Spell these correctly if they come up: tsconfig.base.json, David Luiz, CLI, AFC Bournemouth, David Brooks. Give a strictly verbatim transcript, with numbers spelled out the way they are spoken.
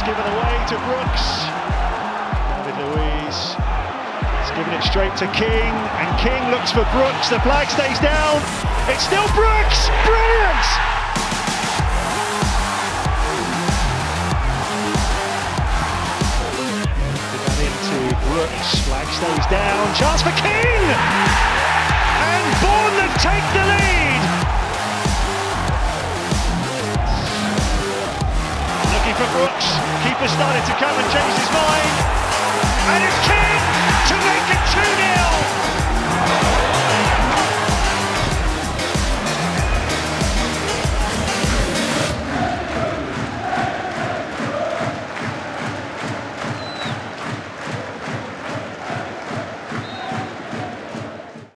That's given away to Brooks. David Luiz has given it straight to King, and King looks for Brooks. The flag stays down. It's still Brooks. Brilliant! Brooks, flag stays down, chance for King! And Bournemouth take the lead! Looking for Brooks, keeper started to come and change his mind. And it's King to make it two nil!